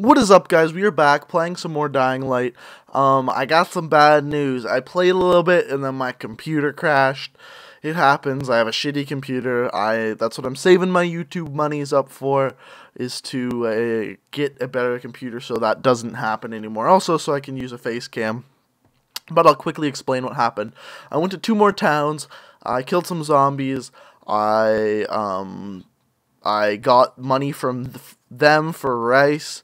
What is up, guys? We are back playing some more Dying Light. I got some bad news. I played a little bit and then my computer crashed. It happens. I have a shitty computer. That's what I'm saving my YouTube monies up for, is to get a better computer so that doesn't happen anymore. Also, so I can use a face cam. But I'll quickly explain what happened. I went to 2 more towns. I killed some zombies. I got money from them for Rais.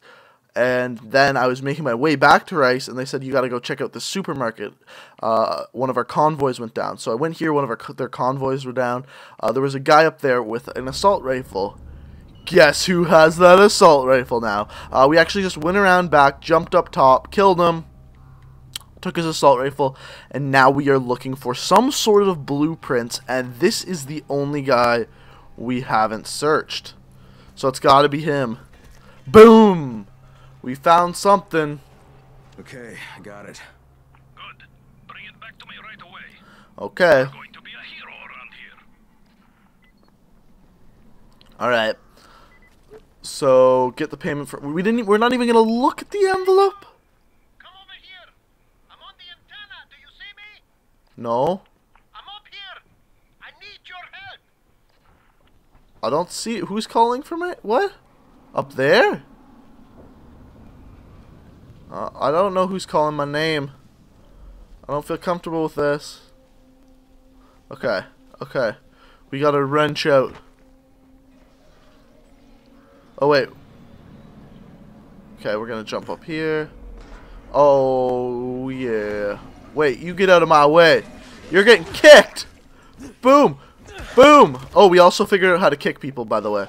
And then I was making my way back to Rais, and they said, you gotta go check out the supermarket. One of our convoys went down. So I went here, one of their convoys were down. There was a guy up there with an assault rifle. Guess who has that assault rifle now? We actually just went around back, jumped up top, killed him, took his assault rifle, and now we are looking for some sort of blueprints, and this is the only guy we haven't searched. So it's gotta be him. Boom! We found something. Okay, I got it. Good. Bring it back to me right away. Okay. You're going to be a hero around here. All right. So get the payment for. We're not even gonna look at the envelope. Come over here. I'm on the antenna. Do you see me? No. I'm up here. I need your help. I don't see. Who's calling for me? What? Up there? I don't know who's calling my name. I don't feel comfortable with this. Okay, okay. We gotta wrench out. Oh, wait. Okay, we're gonna jump up here. Oh, yeah. Wait, you get out of my way. You're getting kicked! Boom! Boom! Oh, we also figured out how to kick people, by the way.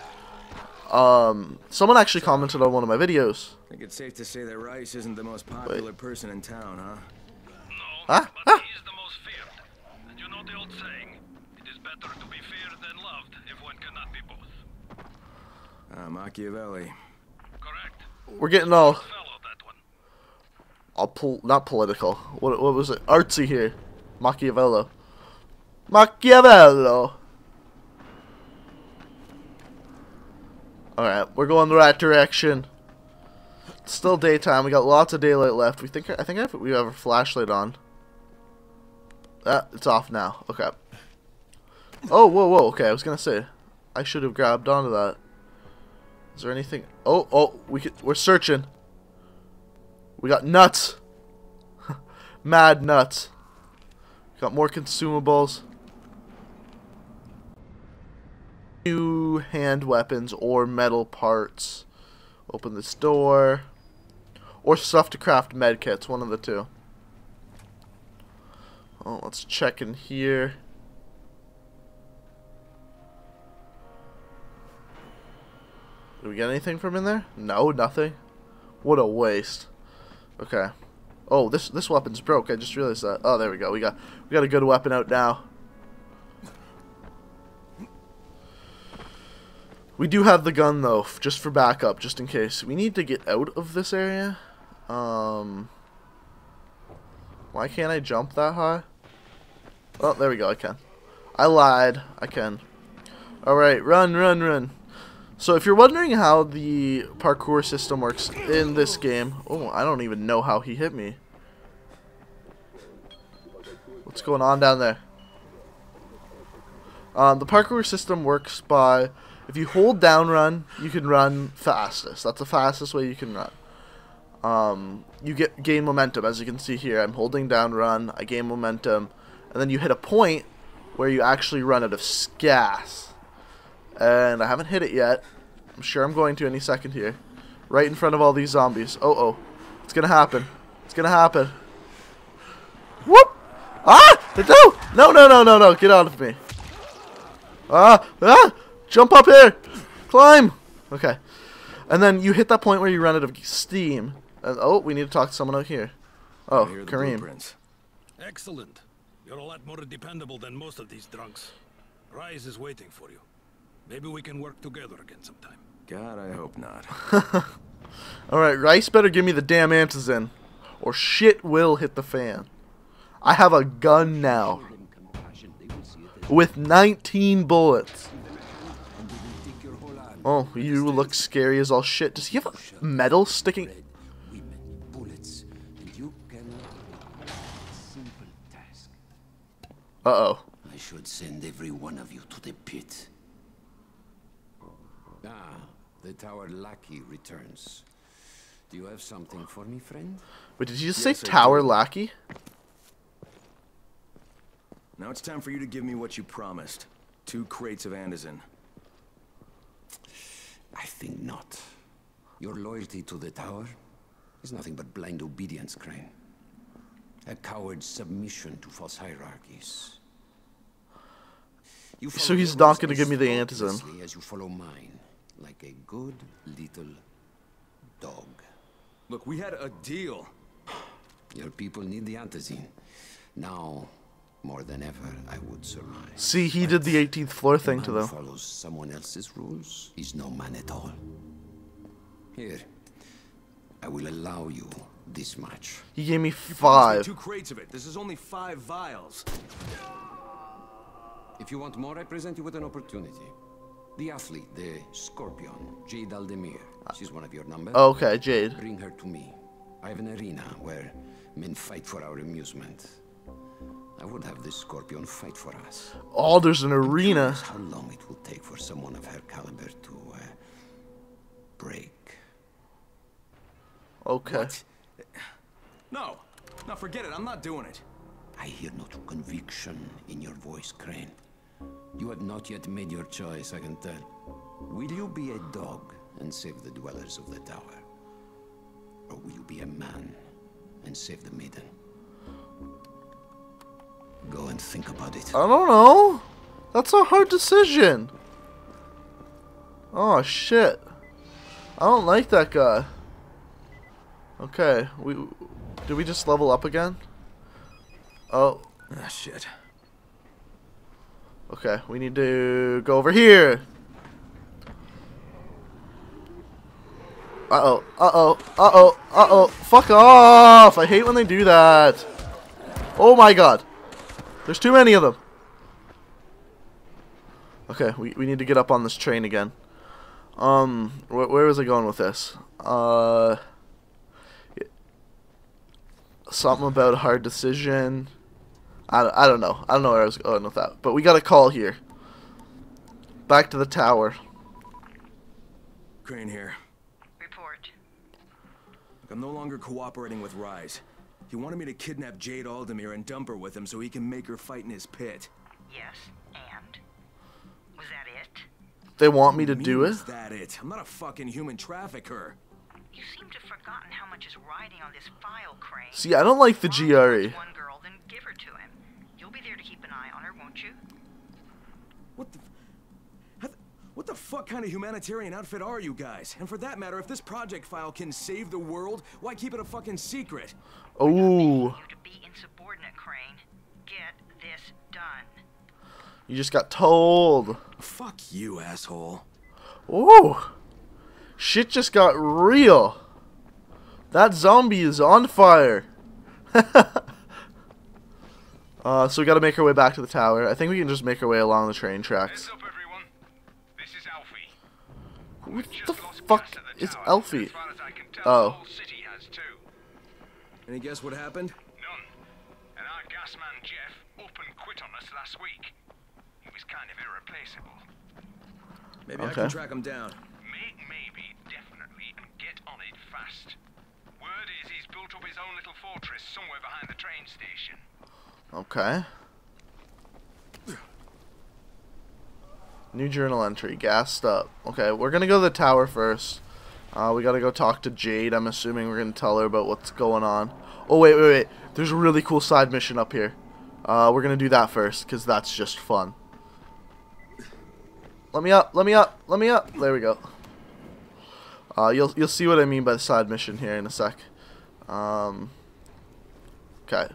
Someone actually commented on one of my videos. I think it's safe to say that Rais isn't the most popular person in town, huh? No, but he is the most feared. And you know the old saying, it is better to be feared than loved if one cannot be both. Machiavelli. Correct. We're getting all... that one. Not political. What was it? Artsy here. Machiavello. Machiavello! Alright, we're going the right direction. It's still daytime. We got lots of daylight left. I think we have a flashlight on. It's off now. Okay. Oh, whoa, whoa. Okay, I was gonna say, I should have grabbed onto that. Is there anything? Oh, oh, we're searching. We got nuts. Mad nuts. Got more consumables. New hand weapons or metal parts. Open this door. Or stuff to craft medkits, one of the two. Oh, let's check in here. Did we get anything from in there? No, nothing. What a waste. Okay. Oh, this weapon's broke. I just realized that. Oh, there we go. We got a good weapon out now. We do have the gun, though, just for backup, just in case. We need to get out of this area. Why can't I jump that high? Oh, there we go, I can. I lied. I can. Alright, run, run, run. So, if you're wondering how the parkour system works in this game... Oh, I don't even know how he hit me. What's going on down there? The parkour system works by... If you hold down run, you can run fastest. That's the fastest way you can run. You gain momentum, as you can see here. I'm holding down run, I gain momentum, and then you hit a point where you actually run out of gas. And I haven't hit it yet. I'm sure I'm going to any second here. Right in front of all these zombies. Oh. It's gonna happen. It's gonna happen. Whoop! Ah! No! No! Get out of me. Ah! Jump up here! Climb! Okay. And then you hit that point where you run out of steam. And, oh, we need to talk to someone out here. Oh, Karim. Excellent. You're a lot more dependable than most of these drunks. Rais is waiting for you. Maybe we can work together again sometime. God, I hope not. Alright, Rais better give me the damn answers in. Or shit will hit the fan. I have a gun now. With 19 bullets. Oh, you look scary as all shit. Does he have a metal sticking? Uh-oh. I should send every one of you to the pit. Ah, the tower lackey returns. Do you have something for me, friend? Wait, did you just say tower lackey? Now it's time for you to give me what you promised. 2 crates of Anderson. I think not. Your loyalty to the tower is nothing but blind obedience, Crane. A coward's submission to false hierarchies. So he's not going to give me the antizin. As you follow mine, like a good little dog. Look, we had a deal. Your people need the antizin. Now, more than ever, I would surmise. See, he did the 18th floor thing to them. Follows someone else's rules. He's no man at all. Here, I will allow you this much. He gave me 5. 2 crates of it. This is only 5 vials. If you want more, I present you with an opportunity. The athlete, the scorpion, Jade Aldemir. She's one of your number. Okay, Jade. Bring her to me. I have an arena where men fight for our amusement. I would have this scorpion fight for us. Oh, there's an arena. How long it will take for someone of her caliber to break. Okay. What? No. No, forget it. I'm not doing it. I hear no true conviction in your voice, Crane. You have not yet made your choice, I can tell. Will you be a dog and save the dwellers of the tower? Or will you be a man and save the maiden? Go and think about it. I don't know. That's a hard decision. Oh, shit. I don't like that guy. Okay, did we just level up again? Oh. Ah, shit. Okay, we need to go over here. Uh-oh, uh-oh, uh-oh, uh-oh. Fuck off! I hate when they do that. Oh my god. There's too many of them. Okay, we need to get up on this train again. Where was I going with this? Something about a hard decision. I don't know. I don't know where I was going with that. But we got a call here. Back to the tower. Crane here. Report. Look, I'm no longer cooperating with Rais. He wanted me to kidnap Jade Aldemir and dump her with him so he can make her fight in his pit. Yes, and? Was that it? They want me to do it? Was that it? I'm not a fucking human trafficker. You seem to have forgotten how much is riding on this file, Crane. See, I don't like the GRE. One girl, then give her to him. You'll be there to keep an eye on her, won't you? What the fuck kind of humanitarian outfit are you guys? And for that matter, if this project file can save the world, why keep it a fucking secret? Oh. You to be insubordinate, Crane. Get this done. You just got told. Fuck you, asshole. Oh. Shit just got real. That zombie is on fire. So we gotta make our way back to the tower. I think we can just make our way along the train tracks. Up, everyone. This is Elfie. What the fuck is Elfie? As far as I can tell, the whole city has too. Any guess what happened? None. And our gas man Jeff up and quit on us last week. He was kind of irreplaceable. Maybe I can track him down. Fast. Word is he's built up his own little fortress somewhere behind the train station. Okay. New journal entry. Gassed up. Okay, we're gonna go to the tower first. We gotta go talk to Jade. I'm assuming we're gonna tell her about what's going on. Oh, wait. There's a really cool side mission up here. We're gonna do that first, because that's just fun. Let me up. There we go. You'll see what I mean by the side mission here in a sec. Okay.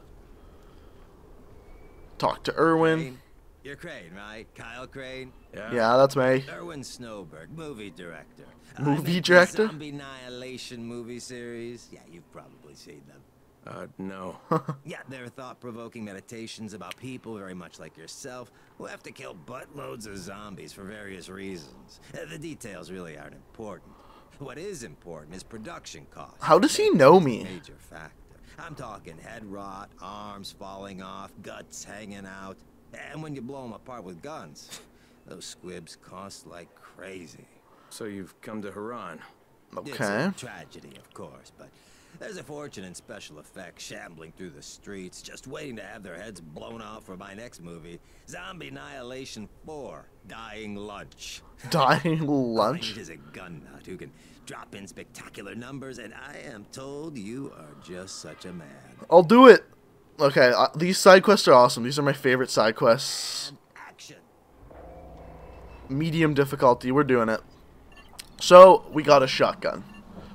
Talk to Erwin. Crane. You're Crane, right? Kyle Crane? Yeah, that's me. Erwin Snowberg, movie director. Movie director? Zombie Annihilation movie series. Yeah, you've probably seen them. No. Yeah, their thought-provoking meditations about people very much like yourself who have to kill buttloads of zombies for various reasons. The details really aren't important. What is important is production cost. How does he know me? Major factor. I'm talking head rot, arms falling off, guts hanging out. And when you blow them apart with guns, those squibs cost like crazy. So you've come to Harran. Okay. It's a tragedy, of course, but there's a fortune in special effects shambling through the streets, just waiting to have their heads blown off for my next movie, Zombie Annihilation 4, Dying Lunch. Dying Lunch? Is a gun nut who can drop in spectacular numbers, and I am told you are just such a man. I'll do it. Okay, these side quests are awesome. These are my favorite side quests. Action. Medium difficulty. We're doing it. So, we got a shotgun.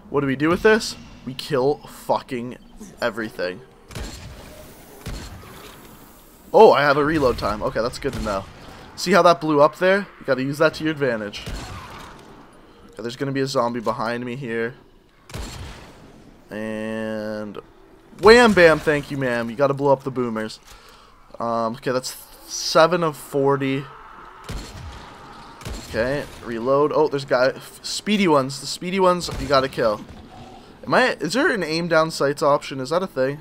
What do we do with this? We kill fucking everything. Oh, I have a reload time. Okay, that's good to know. See how that blew up there? You gotta use that to your advantage. Okay, there's gonna be a zombie behind me here. And... wham bam, thank you ma'am. You gotta blow up the boomers. Okay, that's 7 of 40. Okay, reload. Oh, there's guy. Speedy ones. The speedy ones you gotta kill. Is there an aim down sights option? Is that a thing?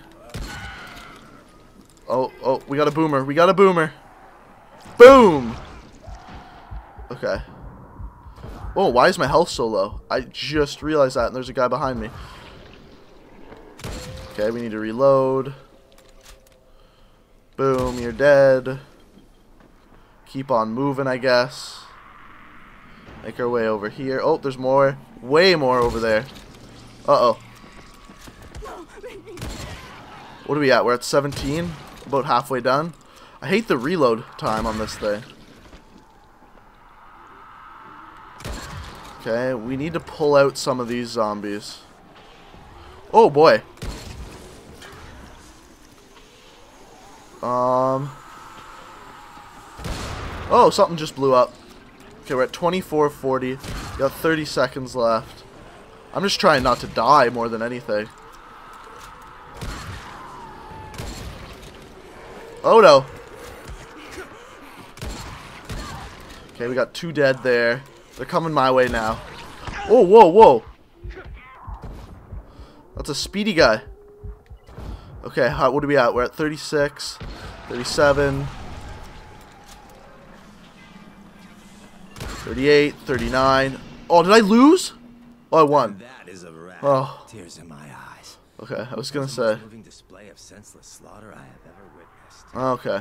Oh, we got a boomer. We got a boomer. Boom! Okay. Oh, why is my health so low? I just realized that, and there's a guy behind me. Okay, we need to reload. Boom, you're dead. Keep on moving, I guess. Make our way over here. Oh, there's more. Way more over there. Uh-oh. What are we at? We're at 17. About halfway done. I hate the reload time on this thing. Okay, we need to pull out some of these zombies. Oh, boy. Oh, something just blew up. Okay, we're at 24:40. Got 30 seconds left. I'm just trying not to die more than anything. Oh no. Okay, we got 2 dead there. They're coming my way now. Oh, whoa, whoa. That's a speedy guy. Okay, what are we at? We're at 36, 37, 38, 39. Oh, did I lose? Oh, I won. That is a wrap. Oh. Tears in my eyes. Okay, I was gonna say. Display of senseless slaughter I have ever witnessed. Okay.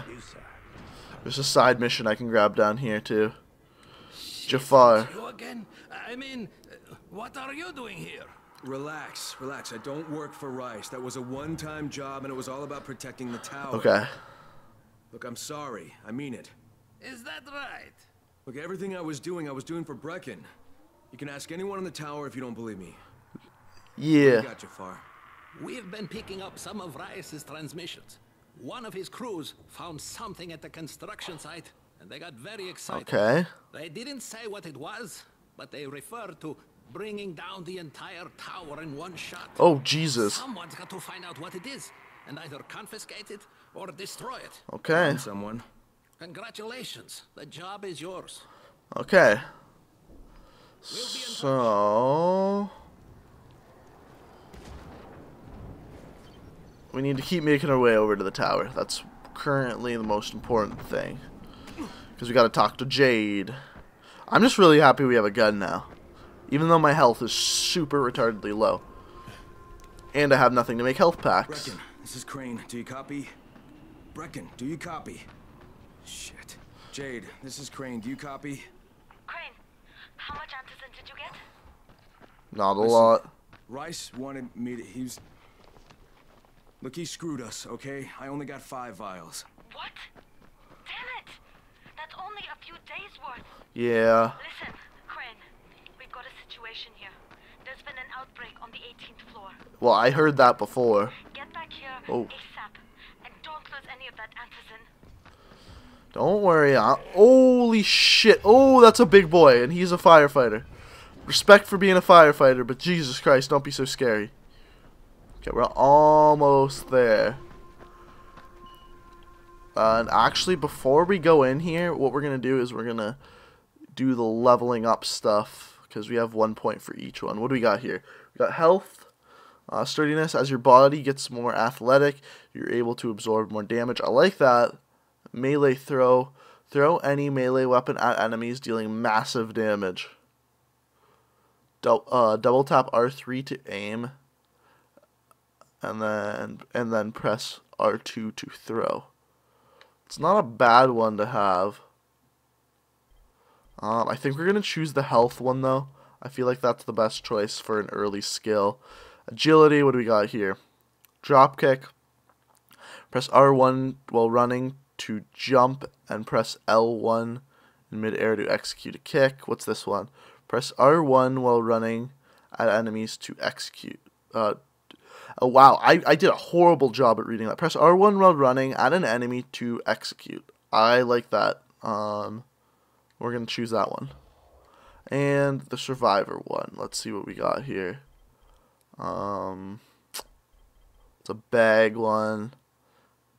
There's a side mission I can grab down here too. Jafar. You again? I mean, what are you doing here? Relax, relax. I don't work for Rais. That was a one-time job, and it was all about protecting the tower. Okay. Look, I'm sorry. I mean it. Is that right? Look, everything I was doing for Brecken. You can ask anyone in the tower if you don't believe me. Yeah. We got you far. We've been picking up some of Rais's transmissions. One of his crews found something at the construction site, and they got very excited. Okay. They didn't say what it was, but they referred to bringing down the entire tower in one shot. Oh, Jesus. Someone's got to find out what it is, and either confiscate it or destroy it. Okay. Someone. Congratulations. The job is yours. Okay. So we need to keep making our way over to the tower. That's currently the most important thing, because we got to talk to Jade. I'm just really happy we have a gun now, even though my health is super retardedly low, and I have nothing to make health packs. Brecken, this is Crane. Do you copy? Brecken, do you copy? Shit. Jade, this is Crane. Do you copy? How much Anderson did you get? Not a lot. Rais wanted me to... Look, he screwed us, okay? I only got 5 vials. What? Damn it! That's only a few days worth. Yeah. Listen, Crane, we've got a situation here. There's been an outbreak on the 18th floor. Well, I heard that before. Get back here ASAP, and don't lose any of that Anderson. Don't worry, holy shit. Oh, that's a big boy, and he's a firefighter. Respect for being a firefighter, but Jesus Christ, don't be so scary. Okay, we're almost there. And actually, before we go in here, what we're going to do is we're going to do the leveling up stuff, because we have 1 point for each one. What do we got here? We got health, sturdiness. As your body gets more athletic, you're able to absorb more damage. I like that. Melee throw. Throw any melee weapon at enemies, dealing massive damage. Double tap R3 to aim, and then press R2 to throw. It's not a bad one to have. I think we're gonna choose the health one though. I feel like that's the best choice for an early skill. Agility. What do we got here? Drop kick. Press R1 while running to jump, and press L1 in midair to execute a kick. What's this one? Press R1 while running at enemies to execute. Oh wow, I did a horrible job at reading that. Press R1 while running at an enemy to execute. I like that. We're going to choose that one. And the survivor one. Let's see what we got here. It's a bag one.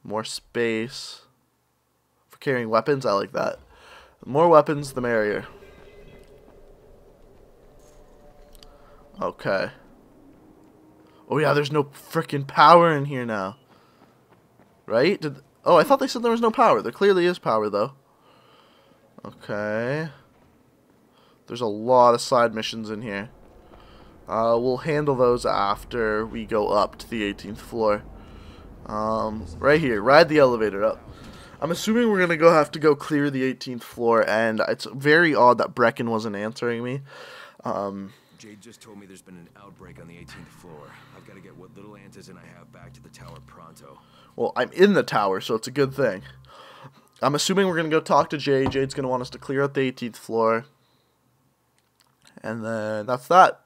More space. For carrying weapons, I like that. The more weapons, the merrier. Okay. Oh yeah, there's no frickin' power in here now. Right? Oh, I thought they said there was no power. There clearly is power, though. Okay. There's a lot of side missions in here. We'll handle those after we go up to the 18th floor. Right here. Ride the elevator up. I'm assuming we're gonna have to go clear the 18th floor, and it's very odd that Brecken wasn't answering me. Jade just told me there's been an outbreak on the 18th floor. I've got to get what little antizin I have back to the tower pronto. Well, I'm in the tower, so it's a good thing. I'm assuming we're going to go talk to Jade. Jade's going to want us to clear out the 18th floor. And then that's that.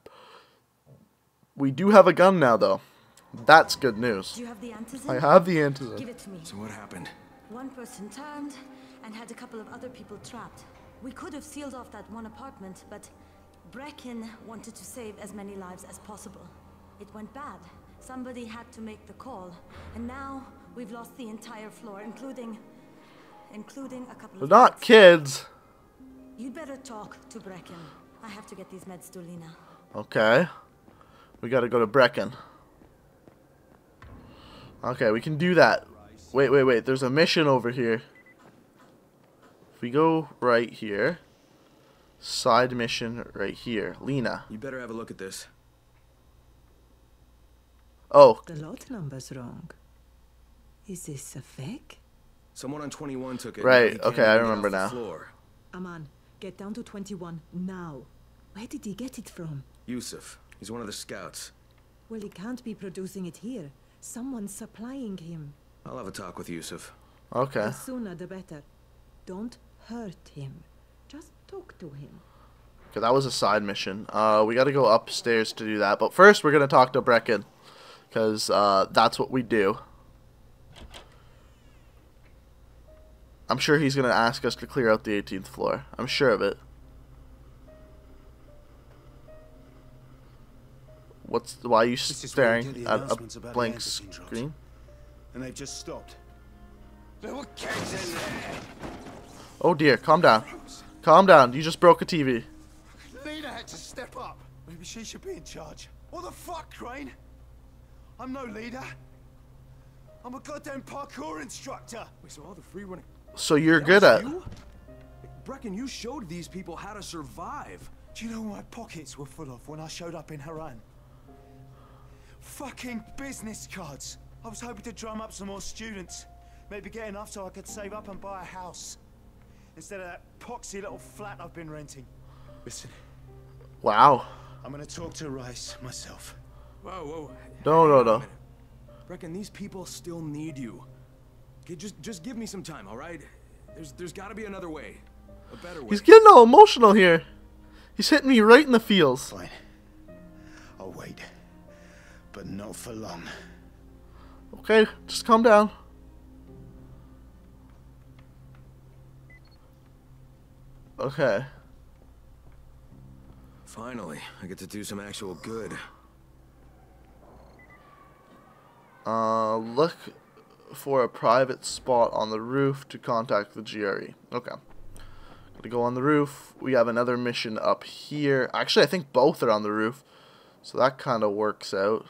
We do have a gun now, though. That's good news. Do you have the antizin? I have the antizin. Give it to me. So what happened? One person turned and had a couple of other people trapped. We could have sealed off that one apartment, but Brecken wanted to save as many lives as possible. It went bad. Somebody had to make the call. And now we've lost the entire floor, including a couple of not kids. You'd better talk to Brecken. I have to get these meds to Lena. Okay. We gotta go to Brecken. Okay, we can do that. Wait. There's a mission over here. If we go right here. Side mission right here. Lena. You better have a look at this. Oh. The lot number's wrong. Is this a fake? Someone on 21 took it. Right. Okay, I remember now. Aman, get down to 21 now. Where did he get it from? Yusuf. He's one of the scouts. Well, he can't be producing it here. Someone's supplying him. I'll have a talk with Yusuf. Okay. The sooner the better. Don't hurt him. Just talk to him. Okay, that was a side mission. We got to go upstairs to do that. But first, we're going to talk to Brecken. Because that's what we do. I'm sure he's going to ask us to clear out the 18th floor. I'm sure of it. Why are you staring at a blank screen? And they've just stopped. There were kids in there! Oh dear, calm down. Calm down, you just broke a TV. Lena had to step up. Maybe she should be in charge. What the fuck, Crane? I'm no leader. I'm a goddamn parkour instructor. Wait, so all the free running. So you're good at you? Brecken, you showed these people how to survive. Do you know what my pockets were full of when I showed up in Harran? Fucking business cards. I was hoping to drum up some more students. Maybe get enough so I could save up and buy a house. Instead of that poxy little flat I've been renting. Listen. Wow. I'm gonna talk to Rais myself. Whoa. No. Brecken, these people still need you. Okay, just give me some time, all right? There's got to be another way, a better way. He's getting all emotional here. He's hitting me right in the feels. Fine. I'll wait, but not for long. Okay, just calm down. Okay. Finally, I get to do some actual good. Look for a private spot on the roof to contact the GRE. Okay. Gotta go on the roof. We have another mission up here. Actually, I think both are on the roof. So that kind of works out.